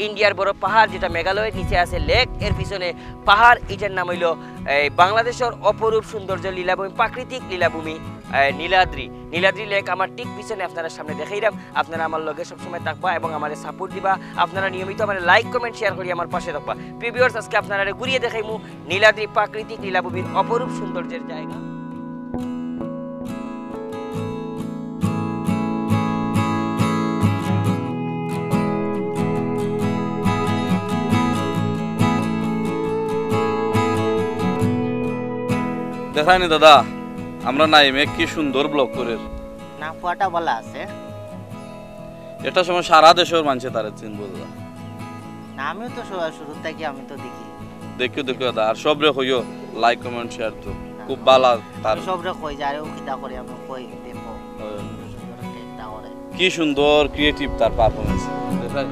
इंडियार बड़ पहाड़ जेटा मेघालय नीचे आछे लेक एर पिछने पहाड़ एटार नाम हलो बांग्लादेशर अपरूप सौंदर्य लीलाभूमि प्राकृतिक लीलाभूमि नीलाद्रि नीलाद्रि लेक आमार ठीक पिछने आपनारा सामने देखाइलाम आपनारा आमार लगे सब समय थाकबा एबं आमारे सपोर्ट दिबा आपनारा नियमित आमारे लाइक कमेंट शेयर करी आमार पाशे थाकबा प्रिय व्यूअर्स आजके आपनारा घुरिये देखाइमु नीलाद्रि प्राकृतिक लीलाभूमिर अपरूप सौंदर्येर जायगा। দেখাইনি দাদা আমরা নাইমে কি সুন্দর ব্লগ করের না ফটা বলা আছে এটা সময় সারা দেশের মানুষে তারে চিনবো দাদা না আমি তো শুরু থেকে আমি তো দেখি দেখো দাদা আর সবরে কইও লাইক কমেন্ট শেয়ার তো খুব ভালো তার সবরে কই যারে ও কিটা করে আমি কই দেখো কি সুন্দর ক্রিয়েটিভ তার পারফরম্যান্স দেখাই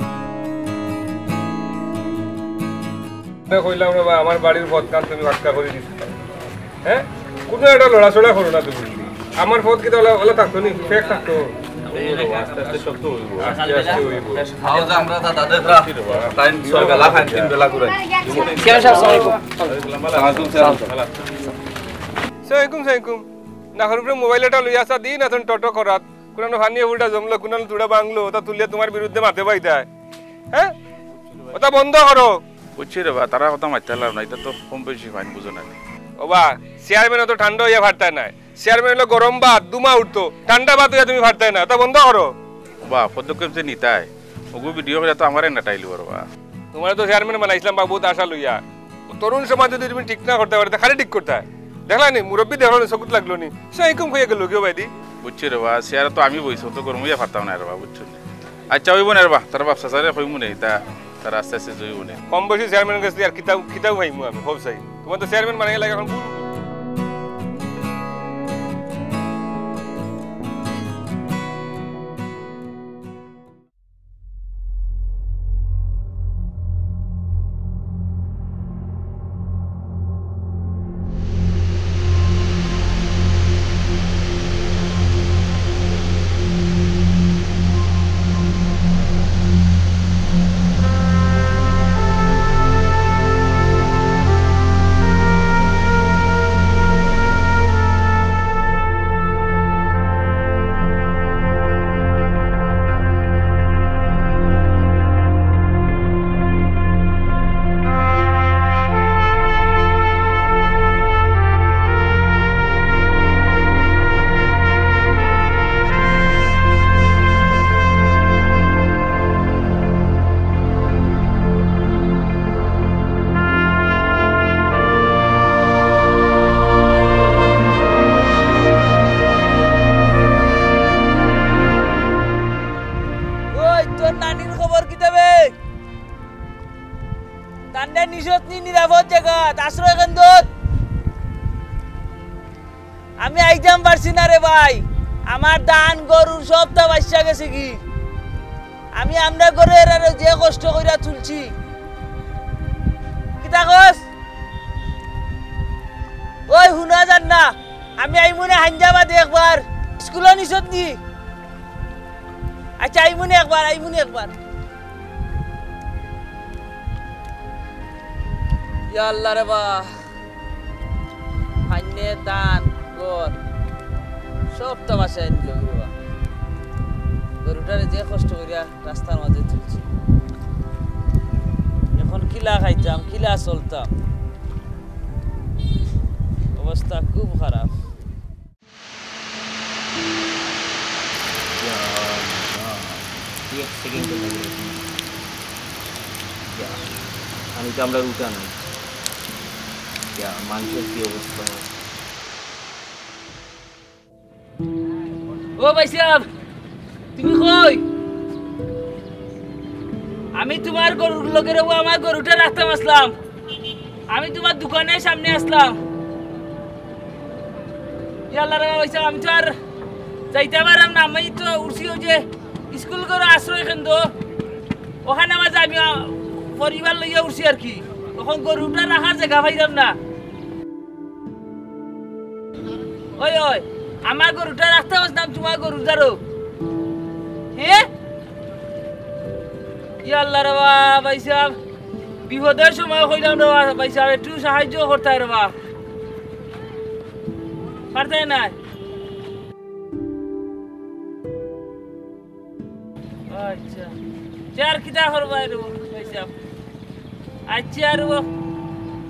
বে কইলাম রে ভাই আমার বাড়ির পথকান তুমি আটকা করে দিছো হ্যাঁ কোন এটা লড়াছড়া করো না তুমি আমার ফোন কি তাহলে ওলা থাকতো নি ফেক থাকতো এই লেখা আস্তে আস্তে শব্দ হইবো আস্তে আস্তে হইবো খাও যা আমরা দাদা দেখরা টাইম 6 বেলা খান 3 বেলা করে কেমন সব আসসালামু আলাইকুম সালাম আলাইকুম না হরুপরে মোবাইলটা লই আসা দিন এখন টটো করাত কোন ফানি উল্টা জমলো কোন জুড়া বাংলো ওটা তুললে তোমার বিরুদ্ধে মাঠে বাইতায় হ্যাঁ ওটা বন্ধ করো বুঝছি রে বা তারা কথা মাইতালার না এটা তো কম বেশি ফাইন বুঝো না ওবা চেয়ারম্যান তো ঠান্ডা হইয়া ফাটতায় না চেয়ারম্যান হলো গরম ভাত দুমা উঠতো ঠান্ডা ভাত হইয়া তুমি ফাটতায় না তা বন্ধ করো বা পদক্ষেপ যে নিতাই ওগো ভিডিও করে তো আমারে নাটাইলো বাবা তোমারে তো চেয়ারম্যান বানাইছিলাম বাবু তো আশা লইয়া তরুণ সমাজ যদি তুমি ঠিক না করতে পারতে খালি ঠিক করতে দেখলা নি মুরব্বি দেখলো না সকুত লাগলো নি সেইকম কইয়া গেল গো ভাইদি বুঝছ রে বা চেয়ার তো আমি বইছো তো গরম হইয়া ফাটতাও না রে বাবা বুঝছ আচ্ছা ওই বনের বা তার বাপ সাসারে কইমু নাই তা তার আস্তে আস্তে জইবো না কম বয়সী চেয়ারম্যান গেছি আর কিতাব কিতাব ভাইমু আমি খুব চাই তোমার তো চেয়ারম্যান বানাই লাগে এখন অবস্থা খুব খারাপ আমি তো আমরা রুটা নাই মানুষের কি অবস্থা। ও ভাই সাহেব তুমি কই? আমি তোমার গরুর লোকের আমার গরুটা রাখতাম আসলাম, আমি তোমার দোকানের সামনে আসলাম। আমি তো আর যাইতে পারলাম না, আমি তো উঠছি যে স্কুল করে আশ্রয় কেন্দ্র ওখানে আমার আমি পরিবার লইয়া উঠছি আর কি, তখন গরুটা রাখার জায়গা পাইলাম না। ওই ওই আমার গরুটা রাখতে আসলাম তোমার গরুটারও। হ্যাঁ ইয়াল্লা রবা ভাই সাহেব বিপদের সময় কইলাম রবা ভাই সাহেব একটু সাহায্য করতে রবা পারতে না। আচ্ছা চার কিতা করবা ভাই সাহেব, আচ্ছা আর ও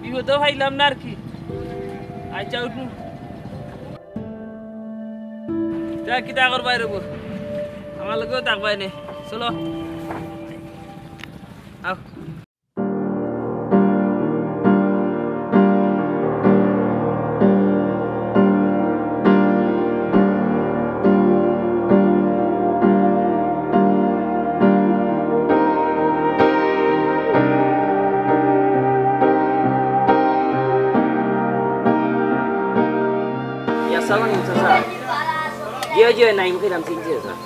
বিপদ পাইলাম না আর কি। আচ্ছা উঠুন চার কিতা করবা রব আমার লোকেও থাকবাই নে চলো। Dia naik mungkin dalam sinjil sah.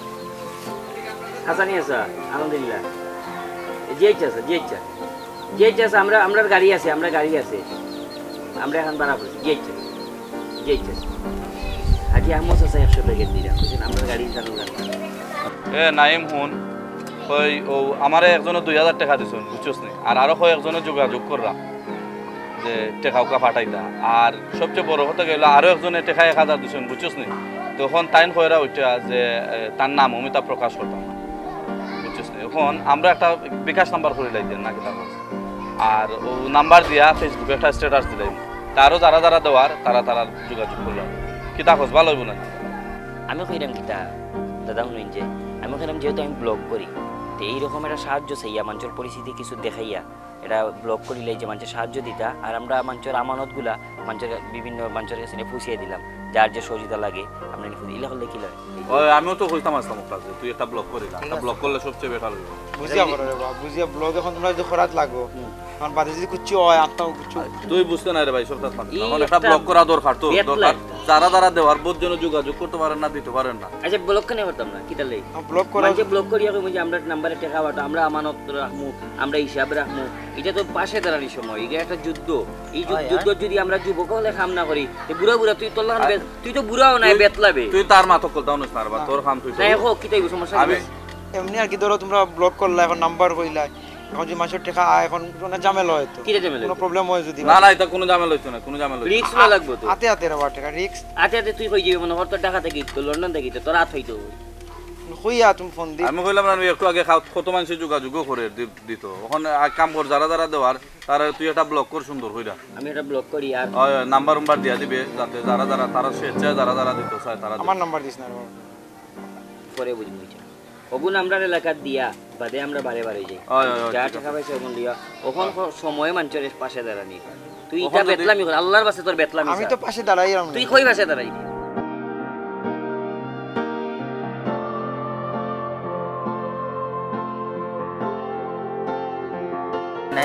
Hasannya sah, alhamdulillah. Jeja sah, jeja. Jeja sah, amra garia sah, amra garia sah. Amra kan barang bersih, jeja, jeja. Hati aku susah yang sebegini dia, mungkin amra garia sah luar. Naik pun, koi, amare ekzono 2000 taka disun, khusus ni. Araro koi ekzono juga jukurra. Je taka uka fatai dah. Ar, sebab boroh tak gila, araro ekzono taka 1000 disun, khusus ni. তখন তাইন হয়েরা ওইটা যে তার নাম অমিতা প্রকাশ করতাম বুঝছিস না, এখন আমরা একটা বিকাশ নাম্বার করে লাইতাম না কিনা, আর ও নাম্বার দিয়া ফেসবুকে একটা স্ট্যাটাস দিলাম, তারও যারা যারা দেওয়ার তারা তারা যোগাযোগ করলাম কিতা খোঁজ ভালো হইব না। আমি কইলাম কিতা দাদা শুনেন যে আমি কইলাম যেহেতু আমি ব্লগ করি তো এইরকম একটা সাহায্য চাইয়া মানুষের পরিস্থিতি কিছু দেখাইয়া এটা ব্লগ করিলে যে মানুষের সাহায্য দিতা, আর আমরা মানুষের আমানতগুলা মানুষের বিভিন্ন মানুষের কাছে পুষিয়ে দিলাম, যার যে সহযোগিতা লাগে আপনার ইলা করলে কি লাগে। আমিও তো কইতাম আসলাম তুই একটা ব্লগ করিলা, একটা ব্লগ করলে সবচেয়ে বেটার হইব বুঝিয়া বড় রে বাবা বুঝিয়া, ব্লগ এখন তোমরা যে খরাত লাগো আমার বাড়ি যদি কিছু হয় আত্মাও কিছু তুই বুঝতে না রে ভাই সবটা থাক, তাহলে একটা ব্লগ করা দরকার তো দরকার, যারা যারা দেওয়ার বোধ জন্য যোগাযোগ করতে পারেন না দিতে পারেন না। আচ্ছা ব্লগ কেন করতাম না কি তাহলে ব্লগ করা মানে ব্লগ করিয়া কই আমরা নাম্বারে টাকা বাটা আমরা আমানত রাখমু আমরা হিসাব রাখমু, এটা তো পাশে দাঁড়ানি সময়, এটা একটা যুদ্ধ, এই যুদ্ধ যদি আমরা যুবক হলে সামনা করি তো বুড়া বুড়া তুই তো তুই তো বুড়াও নাই বেতলাবে তুই তার মাথা কলতাও না পারবা তোর কাম তুই নাই হোক কি তাই সমস্যা আমি এমনি আর কি। ধরো তোমরা ব্লক করলা এখন নাম্বার কইলা এখন যে মাছের টাকা এখন কোনো ঝামেলা হয় তো কি ঝামেলা কোনো প্রবলেম হয় যদি না না এটা কোনো ঝামেলা হইতো না, কোনো ঝামেলা রিস্ক না লাগবে তো আতে আতে রাবা টাকা রিস্ক আতে আতে তুই কই যাবে মনে হর তো টাকা থেকে তো লন্ডন থেকে তো তোর রাত হইতো কইয়া তুমি ফোন দি। আমি কইলাম না একটু আগে কত মানুষে যোগাযোগ করে দিত এখন কাম কর যারা যারা দেওয়ার তারা তুই একটা ব্লক কর সুন্দর কইরা আমি এটা ব্লক করি আর নাম্বার নাম্বার দিয়া দিবে যাতে যারা যারা তারা স্বেচ্ছা যারা যারা দিত চায় তারা আমার নাম্বার দিস না পরে বুঝমু ওগুন আমরা এলাকা দিয়া বাদে আমরা বারে বারে যাই যা টাকা পাইছে ওগুন দিয়া ওখান সময় মানুষের পাশে দাঁড়ানি তুই এটা বেতলামি কর আল্লাহর কাছে তোর বেতলামি আমি তো পাশে দাঁড়াই তুই কই পাশে দাঁড়াই।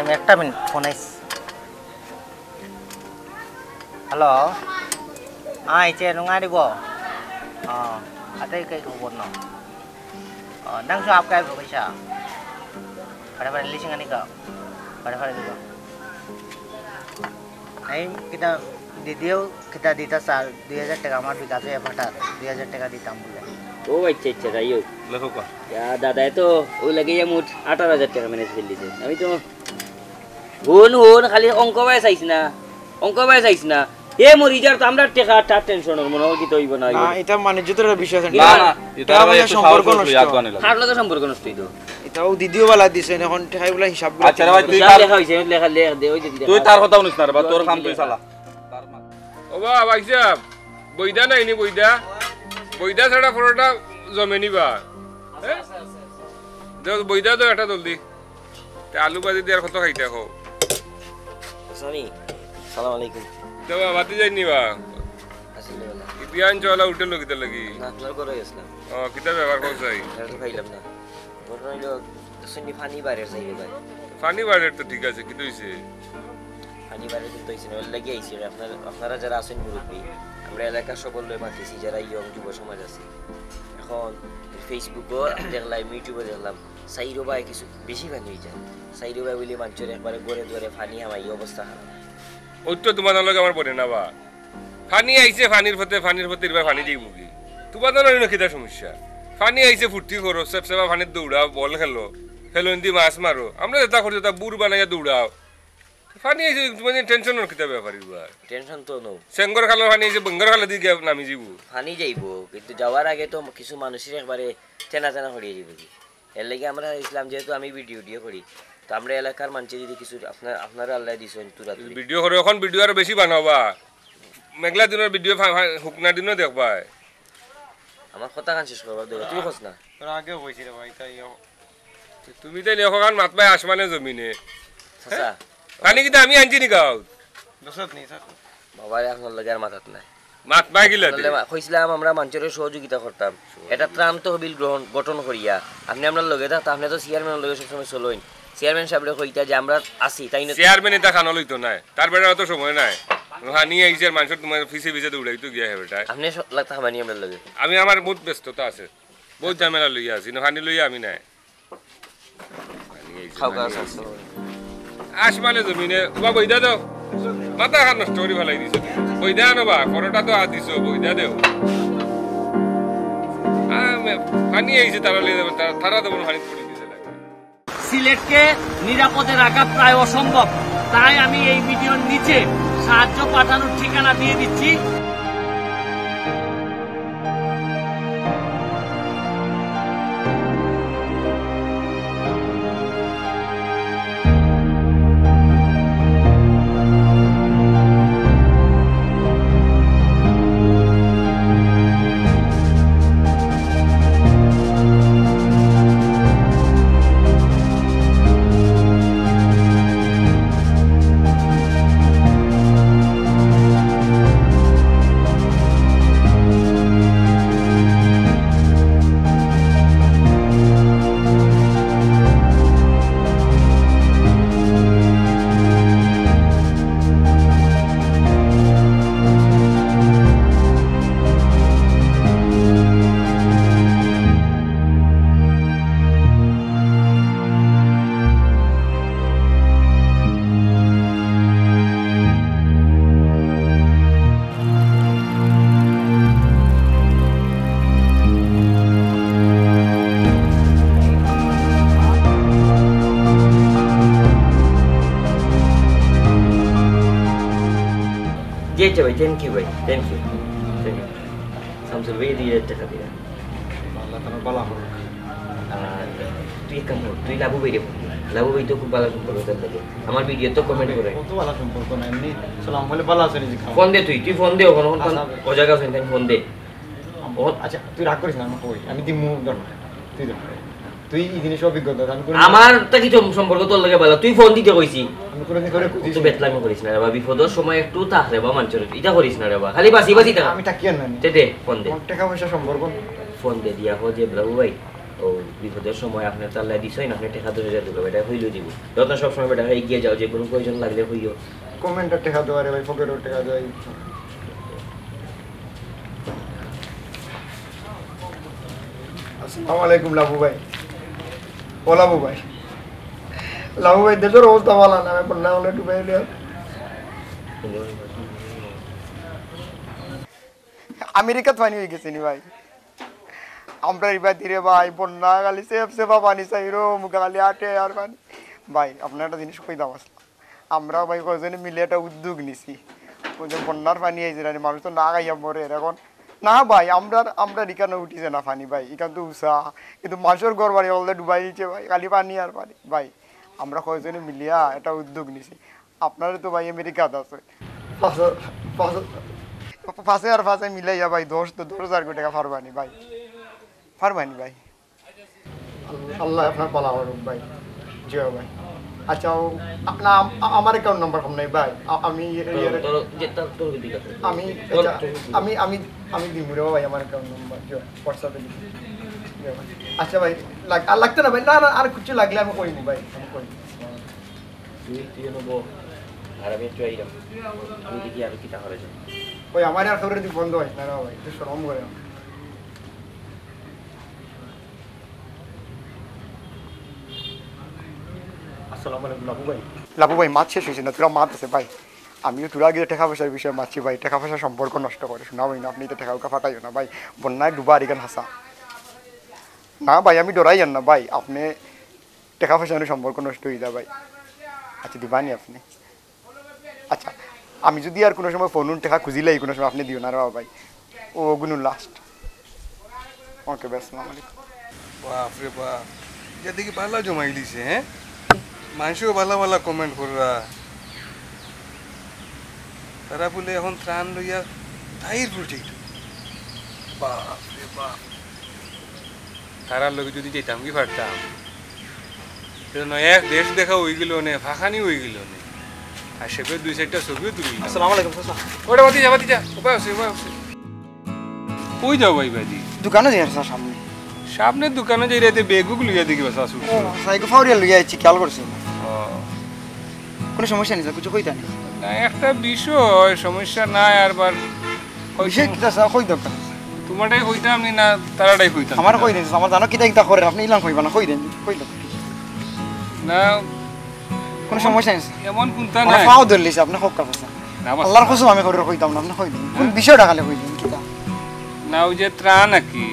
আমি একটা মিনিট ফোন আইস হ্যালো আইছে নুঙাড়ি গো আতে কে খবর ন নাংসো আপ কাই পয়সা বড় বড় লিসিং আনি কা বড় বড় দিও আই কিটা দি দিও কিটা দিতা সাল 2000 টাকা আমার বিকাশে পাঠা 2000 টাকা দিতাম বলে ও আচ্ছা আচ্ছা যাইও লেখো কা ইয়া দাদা এ তো ও লাগিয়া মুঠ 18000 টাকা ম্যানেজ করে দিতে আমি তো হুন হুন খালি অঙ্ক বাই চাইছ না অঙ্ক বাই চাইছ না এ মোর রিজার্ভ তো আমরা টেকা টা টেনশনের মনে হয় কি তো হইব না না এটা মানে যতটা বিষয় আছে না না এটা আমার সম্পর্ক নষ্ট হার লাগে সম্পর্ক নষ্ট হইতো এটাও দ্বিতীয় বেলা দিছেন এখন টেকাইগুলা হিসাব করে আচ্ছা ভাই তুই কার লেখা হইছে লেখা লেখ দে ওই দিদি তুই তার কথা শুনিস না বা তোর কাম তুই চালা তার মা ও ভাই সাহেব বইদা নাই নি বইদা বইদা ছড়া ফরটা জমে নিবা হ্যাঁ দাও বইদা দাও এটা জলদি তে আলু ভাজি দি আর কত খাইতে হো Sunny, Salam alaikum. So, what is it? If you are in Chola, you look at the luggage. Not like a race. Oh, Kitava, what was I? What are you? Sunny funny barriers. Funny barrier to take as a Kiduzi. Funny barrier to take in all legacy of Narajaras in Urupi. Umbrella Kashabo Lemaki, Jara Yom Jubosomadasi. Facebook or their live YouTube with their lamp. Saiduba is busy and region. Saiduba will eventually have a good word of Hani Hama Yobosta. Utto to Manalaga Bodenava. Hani is a funny for the funny for the Hani movie. To Badana Kidashumisha. Funny is a footy for a subsequent Duda, Bol Hello, Hello in the Masmaro. I'm not the Tahoe Burbanaya Duda. Funny is when intention or Kitaba. Tension to no. Sangor Halohani is a Bungarala di Namizibu. Hani Jabo, with the Jawara Gato Kisuman Sirek by Tenazana Hori. Elegamra Islam Jeto, maybe duty. Tamrela Carmanchi Kisu Afnara ladies went to that. Video Horohon, video Beshibanova. Megladino video Huknadino de Bai. Amakotansis over the Hosna. Rago with it. To meet the Yohan Matba Ashman Zomine. Sasa. Panikita me and Jinigo. No, certainly. Baba has no legamatna. Mat Magilla, Islam Ramancher showed you guitar hotam. At a tram to Bill Grown, Goton Horia. I've never looked at Tamnetos Sierman and Lewis from Soloin. Sierman Shabrahita Jamrat, Asi, Tiny Sierman in the Hanoli tonight. Tarberato Somonai. Hani is your mansion to my PC visit to Gahavita. I'm not like Hamani Melody. I mean, I'm both best to toss it. Both Jamaluyas in Haniluya Mina. How does Ashman is a minute. What we do? Not a hundred story of ladies. We don't know about Corotado Adiso. We do. I'm funny. Is it a little Taradon Honey? Sileke, Nirapote Raka, Prayo Sombo. Tayami, a video Niche, Sato Patano Chicken at the thank you, bhai. Thank you. Thank you. Some very taka dira. Allah taala bala ho. Tu labu bhai. Labu bhai to khub bala sampork thake. Amar video to comment kore. Koto bala sampork na emni. Salam bole bala asoni dikhao. Phone de tu phone de okhon o jaga sen phone de. Bahut acha tu rag korish na amar koi. Ami dimu dor. Tu dor. Tu ei jinish obhigota ami kono. Amar ta kichu sampork to lage bala. Tu phone dite koichi. Tu betlam korish na baba bipoder shomoy ektu tahre ba manchor eta korish na baba khali basi basi ta ami takiyan na tete phone de mon taka paisa somborgon phone de dia ho je babu bhai o bipoder shomoy apne talla disoi na apne taka 2000 dibo eta hoilo dibo jotna sob shomoy beta egiye jao je kono koijon lagle hoiyo comment ta taka doare bhai pocket taka doai assalamu alaikum labu bhai o labu bhai Love with the rose, the Valana, but now let me there. America 20 years anyway. Umbra Batireva, Bona, Alice, Sevani, Sairo, Mugaliate, Arvan. By Abnata in Shukidavas. Umbra by Gosen Mileta with Dugnisi. With the Bonarvani is an animal to Naga Yamore. Now by Umbra Dicano is enough, honey by Ikandusa. If the Marshal Gorvari all that by Calivani by. আমরা কয়জনে মিলিয়া এটা উদ্যোগ নিছি আপনারা তো ভাই আমেরিকাতে আছেন পাশে আর পাশে মিলাইয়া ভাই 10,000 টাকা ফারবানি ভাই আল্লাহ আপনার পালা করুক ভাই জি ভাই atau nama American number kami baik. Ami di murah baik American number jo WhatsApp ni. Acha baik, lagta na baik, na ada kucing lagi lah, kami baik, kami koi. Ini tu boh, Arabnya tu ayam. Ini dia ada kita kerja. Koi, kami ada kerja di bandar, nara baik, tu seram gaya. Labu ভাই মাছ শেষ হয়েছে না তোরা মাছ আছে ভাই আমিও তোরা গিয়ে টাকা পয়সার বিষয়ে মাছি ভাই টাকা পয়সা সম্পর্ক নষ্ট করে শোনা ভাই না আপনি তো টাকা উকা ফাটাইও না ভাই বন্যায় ডুবার এখান হাসা না ভাই আমি ডরাই যান না ভাই আপনি টাকা পয়সার সম্পর্ক নষ্ট হয়ে যা ভাই আচ্ছা দিবানি আপনি আচ্ছা আমি যদি আর কোনো সময় ফোন টাকা খুঁজিলেই কোনো সময় আপনি দিও না বাবা ভাই ও গুনু লাস্ট ওকে ভাই আসসালামু আলাইকুম বাপ রে বাপ যেদিকে ভালো জমাই লিছে হ্যাঁ मानसिक बाला बाला कमेंट कर रहा, तेरा बोले हम त्राण लो या ताहिर बुटी, बाप रे बाप, तेरा लोग जो दिखे तम्बी फटता, तो नया देश देखा हुई गिलो ने, फाखा नहीं हुई गिलो ने, आशेपे दूसरे टा सुबह दूरी, अस्सलामुअलैकुम सर, कोड़े बाती जा, उपाय उसे, कोई जाओ भाई भाई, दुकानों जाएं सर शाम में शामने दुकानों जाइए रहते बेगुग लिया देखी बस आसुर। साइको फाउरियल लिया है चिकाल कर सीमा। कुछ समस्या नहीं था कुछ कोई था नहीं। ना एक तब बीचो समस्या ना यार बार। बीचे कितना सा कोई दबका। तुम्हारे कोई था हमने ना तारा डे कोई था। हमारा कोई नहीं हमारा दाना कितना इताखोरे अपने इलान कोई बना कोई नहीं कोई दब। ना कुछ समस्या नहीं। यामन कुंता ना। अपना फाउडर लिया अपने खोक का फसा। अल्लाह खुशुमा में कोई कोई था हमने कोई नहीं। कुछ बीचो डाले कोई नहीं किता। ना उजे त्राण की।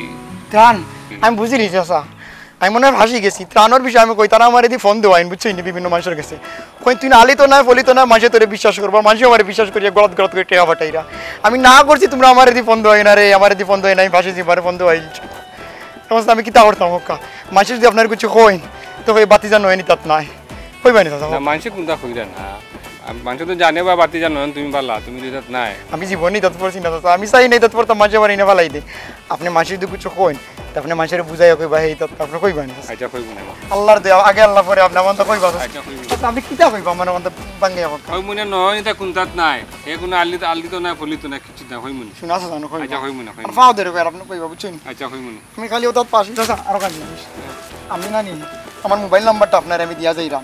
त्राण I'm busy right now. I'm on a hurry. Guess it. Train or bus. I'm going to go. I'm phone. Do I? I'm busy. I'm busy. No matter. Guess it. When you are late, or not, late, or not, matter. Today, business. Or what? Matter. Our business. Or what? Gold. Gold. Gold. Take. What? Ira. I mean, now, guess it. You are. Our phone. Do I? No. Our phone. Do I? No. Busy. Our phone. Do I? I must. I'm going to work. Matter. Do I? Our something. Coin. So, what? Battery. No. Any. That. No. Coin. Any. That. No. Matter. Who? That. Coin. That. मानसिक तो जाने वाला बातें जानो तुम बाला तुम इधर तक ना है अभी जीवन ही तत्पर सीन आता है अभी सही नहीं तत्पर तो मानसिक वाली ने वाला ही दे अपने मानसिक तो कुछ कोई तो अपने मानसिक रे बुझाया कोई बाहर ही तब अपने कोई बात नहीं अच्छा कोई बुने अल्लाह दे आगे अल्लाह फरे अपना मन तो कोई बात अच्छा अभी कितना कोई बात मन तो बंग गया होगा कोई मुने नौ नहीं था कुंतात ना है एक उन्हें आली तो ना फुली तो ना किसी ना कोई मुने सुना सो ना कोई अच्छा कोई मुने फाव दे रहे हैं अपने कोई बात चुन अच्छा कोई मुने मैं खाली उधर पास ही था आरोग्य अमीना नहीं हमारे मोबाइल नंबर तो अपने रेमी दिया जाएगा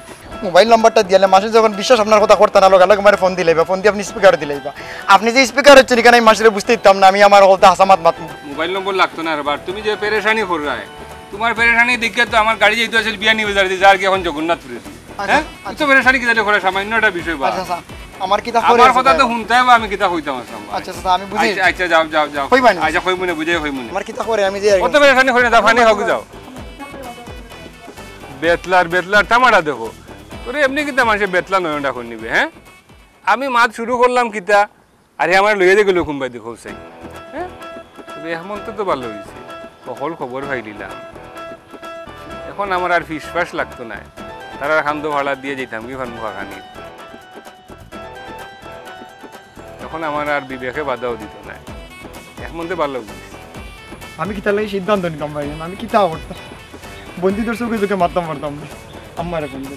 मोबाइल नंबर तो दिया ले मास्टर जो कौन विशेष अपना खोता खोता ना लोग अलग हमारे फोन दिलाएगा फोन दिया अपनी स्पीकर दिलाएगा आपने जो स्पीकर चली करना ही मास्टर बुझते तब नामी हमारा खोता हसमात मत मोबाइल नंबर लगता ना रबार तुम्हीं जो परेशानी हो रहा है तुम्हारे परेशानी दिक्कत तो हमारे गाड़ी जाती है चल बिया नहीं बजाती जार के हम जो गुन्नत फिर हैं तो परेशानी किधर हो रहा है सामान्य नोटा विषय बात अच्छा सा हमारे किधर हो रहा है हमारे खोता तो हुंता है वामे किधर होता है मसला अच्छा सा हमें बुझे अच्छा जाओ जाओ जाओ कोई बात अच्छा कोई मुने बुझे कोई मुने हमारे किधर हो रहा है हमें जाएगा वो तो परेशानी हो रही है दफाने होगी जाओ बेतलार बेतलार तमारा देखो তোরে এমনি কিতা মানুষে বেতলা নয়ন রাখুন নিবে হ্যাঁ আমি মাছ শুরু করলাম কিতা আরে আমার লইয়া দে গেল কুমবাই দেখো সেই হ্যাঁ তবে হেমন্ত তো ভালো হয়েছে বহল খবর ভাই দিলাম এখন আমার আর ফিস ফাস লাগতো না তারা খান্দ ভাড়া দিয়ে যেতাম কি ভানুখানি তখন আমার আর বিবেকে বাধাও দিত না হেমন্ত ভালো আমি কি তাহলে সিদ্ধান্ত নিতাম ভাই আমি কি তা করতাম বন্ধু দর্শকে তোকে মারতাম মারতাম আমার বন্ধু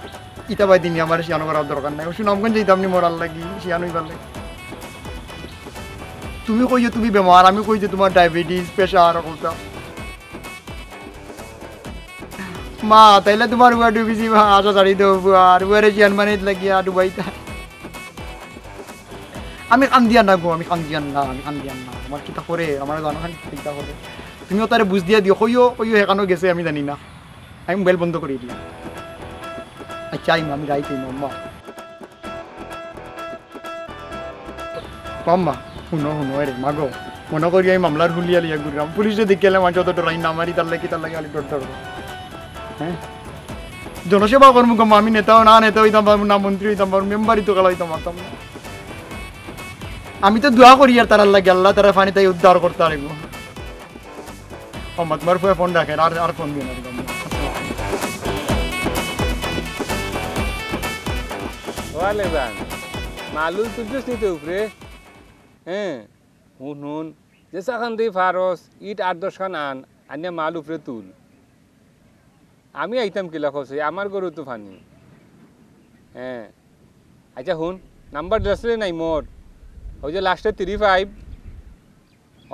इतना बात दिन हमारे शियानों का रात दौरान है उसी नाम कौन जाइए तमनी मोराल लगी शियानों ही बाले तुम्हीं कोई जो तुम्हीं बीमार आमी कोई जो तुम्हारा डायबिटीज पेशार होता माँ तेरे तुम्हारे बुआ डूबी माँ आशा साड़ी दो बुआ बुआरे शियान मने इतना किया डूबाई था आमी कंदियां ना गो आमी कंदियां ना आमी अच्छा ही मामी राई थी मम्मा मम्मा हुनो हुनो अरे मागो मनो को ये मामला रुलिया लिया गुरुराम पुलिस ने दिख के ले मांचो तो राई नामारी तल्ले की तल्ले की आली डर डर Jono siapa kormu kemami netau na netau itu baru na menteri itu baru member itu kalau itu matam. Ami tu doa koriyar taral lagi Allah tarafani tayu udar kortariku. Amat marfu phone dah kelar, ar phone dia nak. Wale bang, malu tu just ni tu upre, unun. Jasa kan di faros, it ardos kan an, anya malu upre tul. আমি আইতাম কিলা কইছে আমার গরু তো funny হ্যাঁ আচ্ছা হুন number দসলে নাই মোর ওই যে লাস্টে 35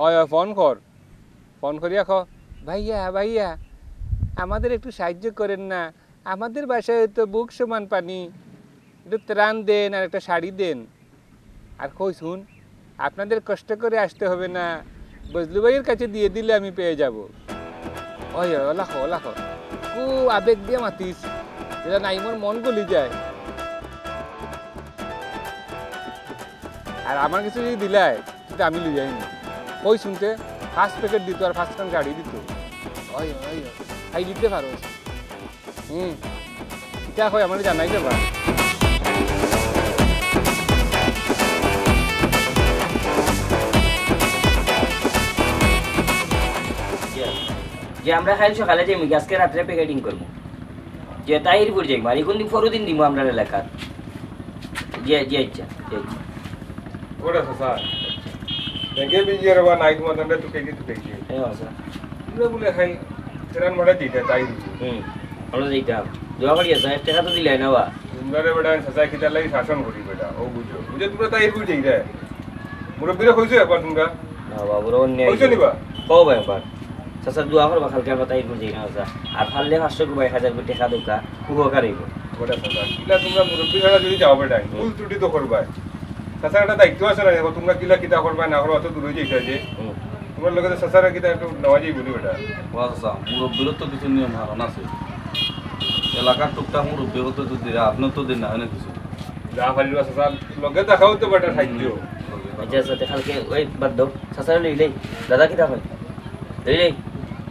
ওই ফোন করিয়া ক ভাইয়া ভাইয়া আমাদের একটু সাহায্য করেন না আমাদের বাসায় তো বুক সমান পানি একটু ত্রাণ দেন আর একটা শাড়ি দেন আর কইছুন আপনাদের কষ্ট করে আসতে হবে না বজলু ভাইয়ের কাছে দিয়ে দিলে আমি পেয়ে যাব ওই ওলা ক Aku abek dia matis. Jadi naimor Mongol aja. Aman kita jadi dilai, kita ambil aja ini. Koi sunte, fast packet di tuar fast kan gadi di tu. Ayo, ayo di te faros. Kita koi aman aja naik je bah. যে আমরা খালি সকালে যাই মিগাস কে রাতে packeting করব যে তাইরপুর যাই বাড়ি কোন দিন ফরদিন দিমু আমরা এলাকা যে যে আচ্ছা ওড়া স্যার ব্যাংকে বিজিরবা নাইট মতন তো কেকি হ্যাঁ স্যার বলে বলে খাই তেরান বড় দিতে তাই বড় দিতে দোয়া করি সাহেব টাকা তো দিলাই না বা সুন্দরে বড় সাজা কিটা লাগি শাসন করি বেটা ও বুঝো বুঝে তোরা তাইরপুর যাই রে মুরব্বিরা কইছো একবার তোমরা না বাবা ওর অন্য কইছো নিবা কও ভাই একবার सर दुआ कर बखल के बताई गुण जी ना सर आप हाल ले 500 रुपए 1000 रुपए टेका दोका हुआ करेगो बड़ा सर किला तुमरा मुरब्बी सारा जदी जाओ बेटा फुल त्रुटि तो करबाय सर এটা দায়িত্ব আছে না দেখো তোমরা কিলা কিটা করবাই না করো অত দূরে যাইতা যে তোমার লগে তো সসারা কিটা একটু নওয়াজি বলি बेटा वाह सर মুরব্বির তো কিছু নিয়ম হারান আছে এলাকা টুকটা মুরব্বি হতো তো দিরা আপনি তো দিন না না কিছু যা খালি সসার লগে দেখাও তো बेटा সাহায্য আচ্ছা সর দেখাল কে ওই বাদ দাও সসারা লই লই দাদা কিটা কই লই লই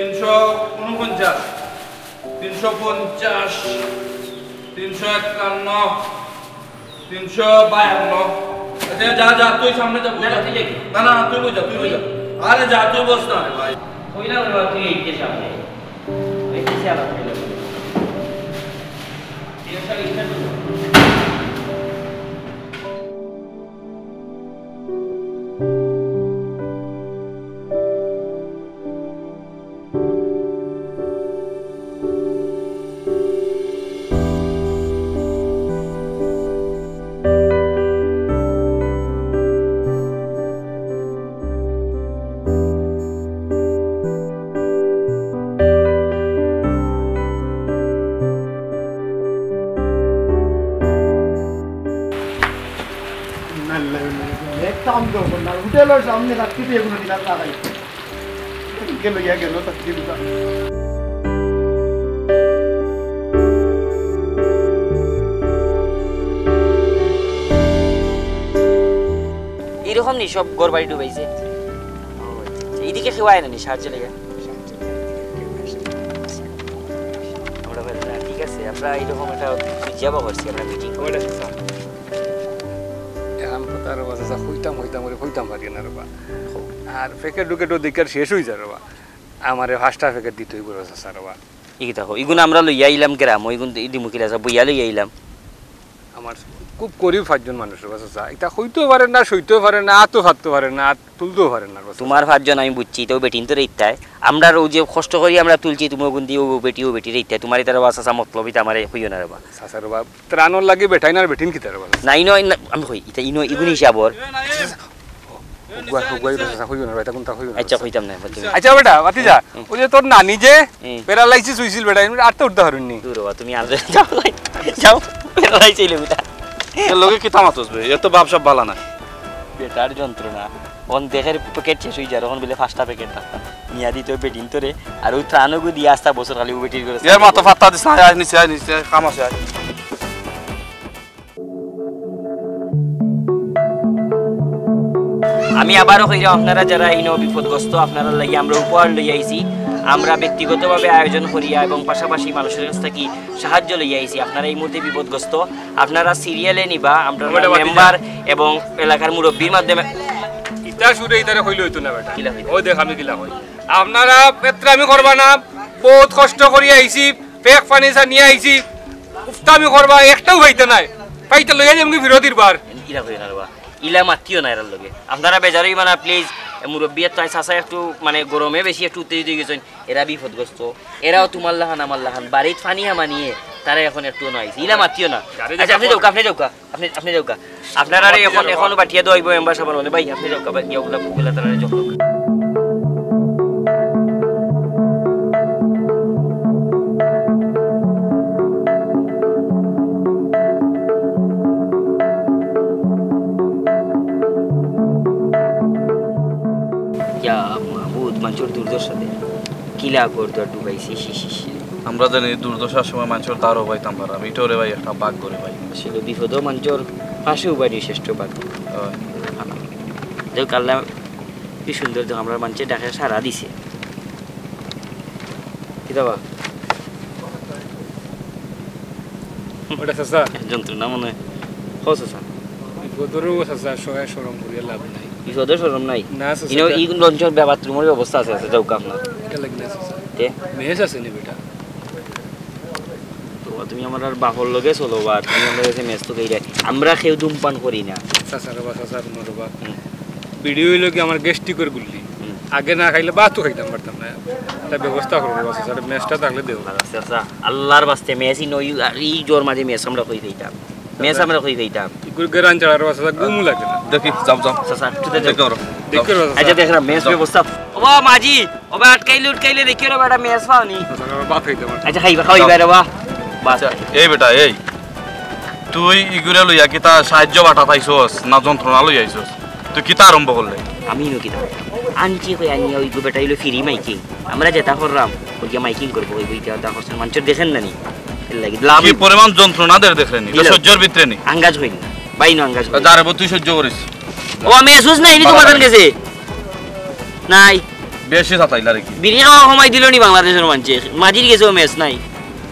349 350 351 352 अरे जा तू सामने जा ना तू जा अरे जा तू बस ना भाई कोई ना बोल तू इनके सामने ऐसे से आला ये सब इतना चलो सामने रखती भी एक मिनट आता है इनके लोग यहाँ गेलो तक जीता इरो हम निशॉप गोरबाड़ी डुबई से इधी के खिवाए ना निशान चलेगा हमारा बड़ा ठीक है से अपना इरो हम इटा सुझाव और से अपना मीटिंग ओड़ा सा তার বাসা যা কইতাম পারি না রবা আর ফেকে ডুকে তো দিকার শেষ হই যা রবা আমারে ফাস্টা ফেকে দিতে হইব স্যার রবা ইকি দেখো ইগুন আমরা লই আইলাম গ্রাম ওইগুন ইদি মুকিলা যা বইয়া লই আইলাম আমার খুব করিব পাঁচজন মানুষ রবা স্যার এটা কইতো পারে না সইতো পারে না আতো ভাততো পারে না তুলতো পারে না তোমার পাঁচজন আমি বুঝছি তো বেটিন তো রইতায় আমরা ও যে কষ্ট করি আমরা তুলছি তুমি ওগুন দিও বেটি রইতায় তোমারই তার বাসা সা মতলবই তো আমারে কইও না রবা স্যার রবা ত্রাণর লাগি বেটাইনার বেটিন কি তার রবা নাই নয় আমি কই এটা ইনো ইগুন হিসাবর আমি আবারো কইরা আপনারা যারা এই বিপদগ্রস্ত আপনারা লাগি আমরা উপহার লই আইছি আমরা ব্যক্তিগতভাবে আয়োজন করিয়া এবং পাশাপাশি মানুষের কাছ থেকে সাহায্য লই আইছি আপনারা এই মুহূর্তে বিপদগ্রস্ত আপনারা সিরিয়ালে নিবা আমরা মেম্বার এবং এলাকার মুরব্বির মাধ্যমে ইটা শুরু ইতারে কইল হইতো না বেটা ওই দেখ আমি গিলা কই আপনারা পেত্রামি করবা না বহুত কষ্ট করি আইছি পেক ফানিসা নিয়ে আইছি উফতামি করবা একটাও হইতো না পাইতে লই যাই আমগো বিরোধীর বার ইলা কই না বাবা ইলা মাটিও নাই এর লগে আপনারা বেজারই মানে প্লিজ মুরব্বিয়াত তাই চাচা একটু মানে গরমে বেশি একটু উত্তেজিত গেছেন এরা বিপদগ্রস্ত এরাও তোমার লাহান আমার লাহান বাড়িত পানি হামানিয়ে তারা এখন একটু নাইছে ইলা মাটিও না আচ্ছা আপনি যাওকা আপনারা এখন এখনো পাঠিয়ে দইব মেম্বার সাহেব বলে ভাই আপনি যাওকা ভাই নিয়োগলা পুগুলা তারা যাওকা আমরা জানি দুর্দশার সময় মানুষের তারও পাইতাম পারা এটাও রে ভাই একটা বাঘ করে ভাই ছিল বিপদ মানুষের পাশেও বাড়ি শ্রেষ্ঠ বাঘ দেখ কাল্লা কি সুন্দর দেখ আমরা মানুষের ডাকে সারা দিছে কি দাবা ওটা চাষা যন্ত্রণা মনে হয় চাষা বিপদেরও চাষা সহায় সরম করিয়া লাভ নাই বিপদের সরম নাই ইনো এই লঞ্চের বাথরুমের ব্যবস্থা আছে যাওক আপনার আমরা খেয়ে ধূমপান করি না আগে না খাইলে বাতও খাইতাম পারতাম না এটা ব্যবস্থা করবো মেসটা থাকলে দেবো আল্লাহর বাস্তে মেস এই জোর মাঝে মেস আমরা কই খাইতাম মেস আমরা কই খাইতাম গ্রাম চালার বাসা গুম লাগে না দেখি আচ্ছা দেখ না মেস ব্যবস্থা ওবা মাঝি ওবা আটকাইলে উটকাইলে দেখিও বেটা মেস পাওনি বাপ হইতো আচ্ছা খাইবা খাইবা রে বাবা বাস এই বেটা এই তুই ইগুরা লইয়া কি তা সাহায্য বাটা পাইছস না যন্ত্রণা লই আইছস তুই কি তা আরম্ভ করলে আমি নো কি আনছি কই আনি ওই গো বেটা হইলো ফ্রি মাইকিং আমরা যেটা করলাম ওই যে মাইকিং করব ওই বইটা দেখছ মানুষ দেখেন না নি লাগি লাভই পরিমাণ যন্ত্রণা দের দেখেন নি সহ্যর ভিতরে নি আঙ্গাজ হই না ভাই না আঙ্গাজ যারা তুই সহ্য করিস ও আমি এসুস নাই নি তোমার কাছে গেছে নাই বেশি সাতাইলা রে কি বিড়ি খাওয়া সময় দিল নি বাংলাদেশের মানছে মাঝির গেছে ম্যাচ নাই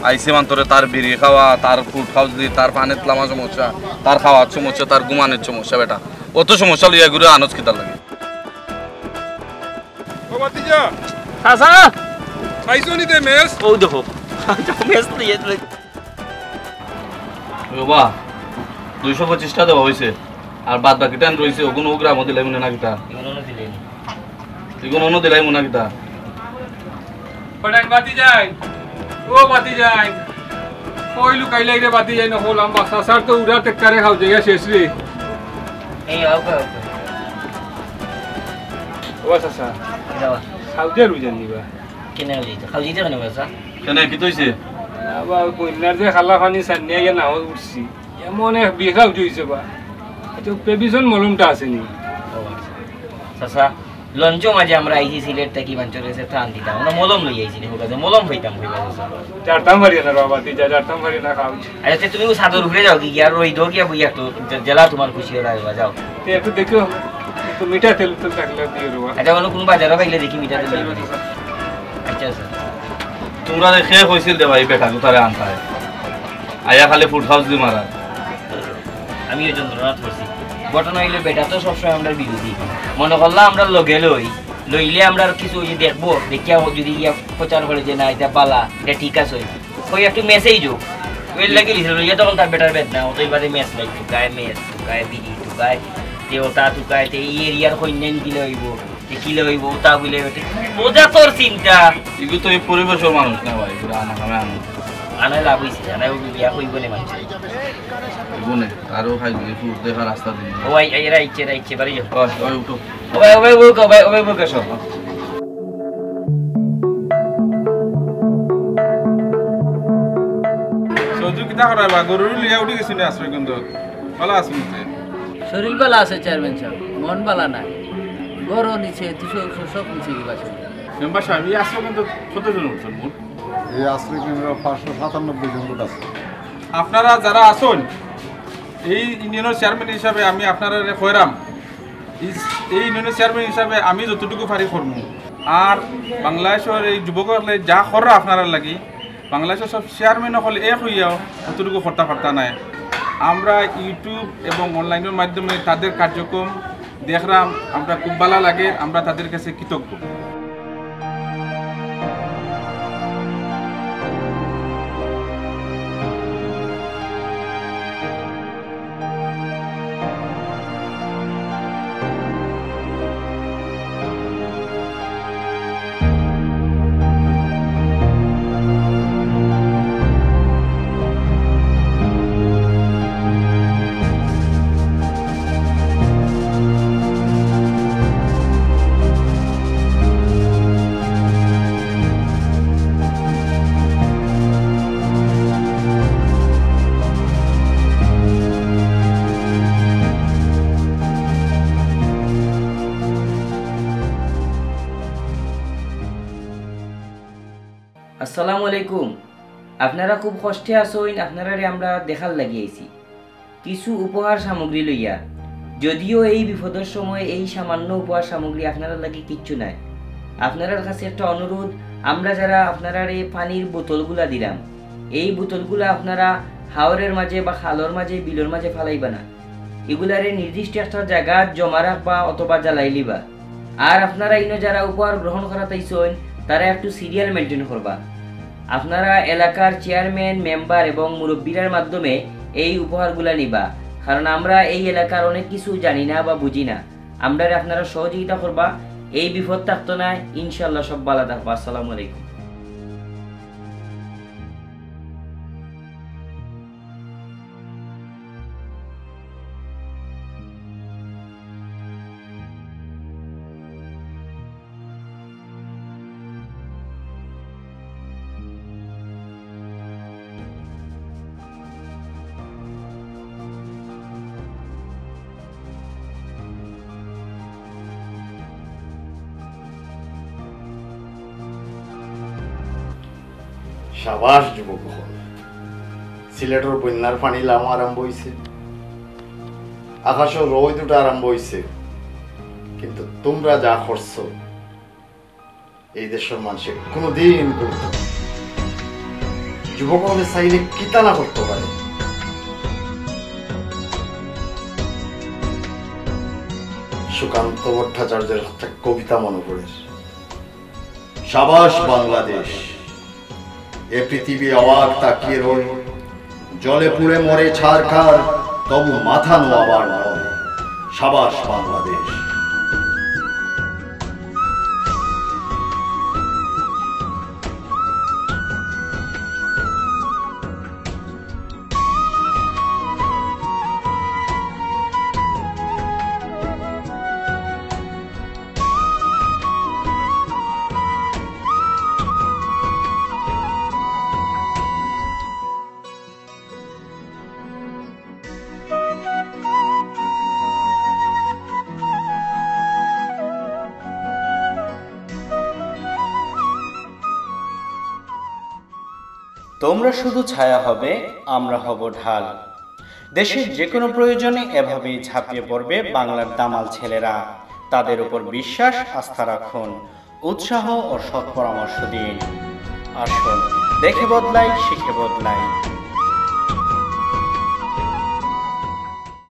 আইসে মানতরে তার বিড়ি খাওয়া তার ফুড খাওয়া যদি তার পানের লামা সমস্যা তার খাওয়ার সমস্যা তার ঘুমানোর সমস্যা বেটা অত সমস্যা লইয়া ঘুরে আনন্দ কিতা লাগে ও বাতিজা সাসা আইসো নি তে ম্যাচ ও দেখো যাও ম্যাচ লইয়া লে বাবা 225 টা দেওয়া হইছে আর বাদ বাকিটা রইছে ওগুন ওগরা মধ্যে লাইমুনা না কিতা ইমরানো দিলেন ইগোনো দিলাই মুনা কিতা পড়াক বাতি যায় ও বাতি যায় কই লুকাই লাই রে বাতি যায় না হল আম বাসা সার তো উড়া তে করে খাও জায়গা শেষ রে এই আও গো ও বাসা সার দাও খাও দে রুজন নিবা কেন লি খাও দিতে কেন বাসা কেন কি তোইছে বাবা কইনার যে খালা খানি সান্নিয়া গে না ও উঠছি এমন এক বিখাও জইছে বা তো পেভিশন মলমটা আছে নি ও সাসা লঞ্চ মাঝে আমরা আইছি সিলেট থেকে মঞ্চর এসে ত্রাণ দিতাম আমরা মলম লই আইছি নি ওখানে মলম হইতাম হইবা চারটাম ভরি না বাবা তি চারটাম ভরি না খাও আচ্ছা তুমি সাদর ঘুরে যাও কি यार রই দোকিয়া বুইয়া তো জেলা তোমার খুশি হইবা যাও তে একটু দেখো তো মিঠা তেল তো থাকলে দিয়ে রুবা আচ্ছা বলো কোন বাজারে বাইলে দেখি মিঠা তেল আচ্ছা স্যার তোমরা দেখে কইছিল দে ভাই বেটা তোরে আনতা আয়া খালি ফুড হাউস দি মারা আমি এই যন্ত্রনাথ করছি ঘটনা হইলে বেটা তো সবসময় আমরা বিরোধী মনে করলাম আমরা লগে লইলে আমরা কিছু দেখবো দেখিয়া যদি ইয়া প্রচার করে যে না এটা পালা এটা ঠিক আছে ওই একটু মেসেই যোগ ওই লাগে লইয়া তখন তার বেটার বেদ না ও তো এবারে মেস নাই টুকায় মেস টুকায় বিড়ি টুকায় তে ওটা টুকায় তে এই এরিয়ার কন্যান কিলে হইব তে কিলে হইব ওটা বলে বোঝা তোর চিন্তা এগুলো তো এই পরিবেশের মানুষ না ভাই আনা I আপনারা যারা আসুন এই ইউনিয়নের চেয়ারম্যান হিসাবে আমি আপনারা কইরাম এই ইউনিয়নের চেয়ারম্যান হিসাবে আমি যতটুকু পারি করব আর বাংলাদেশের এই যুবকলে যা করা আপনারা লাগি বাংলাদেশের সব চেয়ারম্যান হলে এক হইয়াও অতটুকু ফর্তা ফর্তা নাই আমরা ইউটিউব এবং অনলাইনের মাধ্যমে তাদের কার্যক্রম দেখলাম আমরা খুব ভালো লাগে আমরা তাদের কাছে কৃতজ্ঞ আসসালামুয়ালাইকুম আপনারা খুব কষ্টে আসইন আপনারারে আমরা দেখার লাগিয়েছি কিছু উপহার সামগ্রী লইয়া যদিও এই বিপদের সময় এই সামান্য উপহার সামগ্রী আপনারা লাগি কিচ্ছু নাই আপনাদের কাছে একটা অনুরোধ আমরা যারা আপনারারে পানির বোতলগুলা দিলাম এই বোতলগুলা আপনারা হাওরের মাঝে বা খালর মাঝে বিলের মাঝে ফেলাইবা না এগুলারে নির্দিষ্ট একটা জায়গা জমা রাখবা অথবা জ্বালাইলিবা আর আপনারা ইনো যারা উপহার গ্রহণ করাতাইছইন তারা একটু সিরিয়াল মেইনটেইন করবা আপনারা এলাকার চেয়ারম্যান মেম্বার এবং মুরব্বিরার মাধ্যমে এই উপহারগুলা নিবা কারণ আমরা এই এলাকার অনেক কিছু জানি না বা বুঝি না আমরা আপনারা সহযোগিতা করবা এই বিপদ থাকতো না ইনশাআল্লাহ সব ভালো থাকবা আসসালামু আলাইকুম শাবাশ যুবক সিলেটের বন্যার পানি লামা আরম্ভ হয়েছে আকাশও রোদ উঠা আরম্ভ হয়েছে কিন্তু তোমরা যা করছ এই দেশের মানুষের কোনোদিন করত যুবক হলে চাইলে কিতা না করতে পারে সুকান্ত ভট্টাচার্যের একটা কবিতা মনে পড়ে শাবাশ বাংলাদেশ এ পৃথিবী অবাক তাকিয়ে রইল জলে পুড়ে মরে ছারখার তবু মাথা নোয়াবার নয় সাবাস বাংলাদেশ তোমরা শুধু ছায়া হবে আমরা হব ঢাল দেশের যে কোনো প্রয়োজনে এভাবেই ঝাঁপিয়ে পড়বে বাংলার দামাল ছেলেরা তাদের উপর বিশ্বাস আস্থা রাখুন উৎসাহ ও সৎ পরামর্শ দিন আসুন দেখে বদলাই শিখে বদলাই